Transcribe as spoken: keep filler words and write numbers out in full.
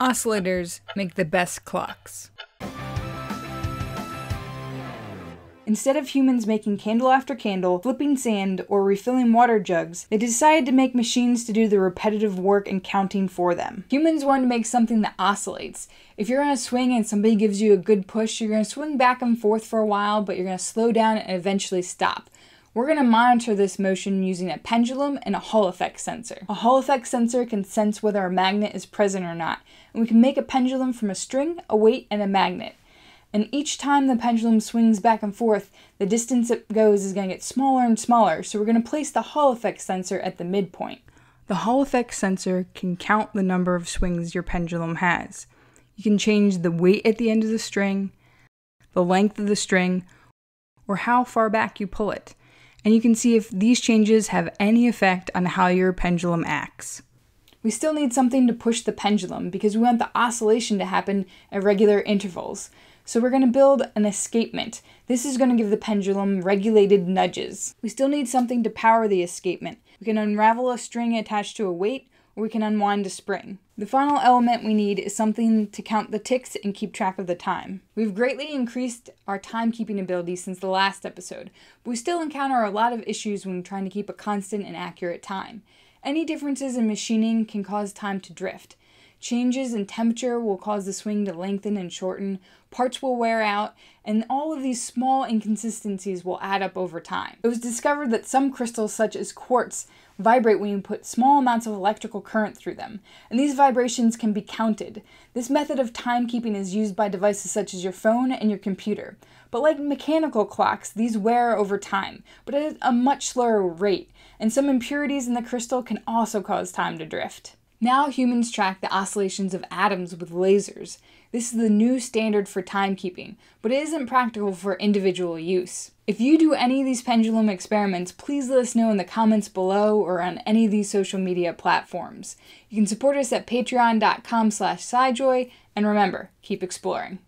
Oscillators make the best clocks. Instead of humans making candle after candle, flipping sand, or refilling water jugs, they decided to make machines to do the repetitive work and counting for them. Humans wanted to make something that oscillates. If you're gonna swing and somebody gives you a good push, you're gonna swing back and forth for a while, but you're gonna slow down and eventually stop. We're gonna monitor this motion using a pendulum and a Hall effect sensor. A Hall effect sensor can sense whether a magnet is present or not, and we can make a pendulum from a string, a weight, and a magnet. And each time the pendulum swings back and forth, the distance it goes is gonna get smaller and smaller, so we're gonna place the Hall effect sensor at the midpoint. The Hall effect sensor can count the number of swings your pendulum has. You can change the weight at the end of the string, the length of the string, or how far back you pull it. And you can see if these changes have any effect on how your pendulum acts. We still need something to push the pendulum because we want the oscillation to happen at regular intervals. So we're gonna build an escapement. This is gonna give the pendulum regulated nudges. We still need something to power the escapement. We can unravel a string attached to a weight, or we can unwind a spring. The final element we need is something to count the ticks and keep track of the time. We've greatly increased our timekeeping ability since the last episode, but we still encounter a lot of issues when trying to keep a constant and accurate time. Any differences in machining can cause time to drift. Changes in temperature will cause the swing to lengthen and shorten, parts will wear out, and all of these small inconsistencies will add up over time. It was discovered that some crystals, such as quartz, vibrate when you put small amounts of electrical current through them, and these vibrations can be counted. This method of timekeeping is used by devices such as your phone and your computer, but like mechanical clocks, these wear over time, but at a much slower rate, and some impurities in the crystal can also cause time to drift. Now humans track the oscillations of atoms with lasers. This is the new standard for timekeeping, but it isn't practical for individual use. If you do any of these pendulum experiments, please let us know in the comments below or on any of these social media platforms. You can support us at patreon dot com slash scijoy, and remember, keep exploring.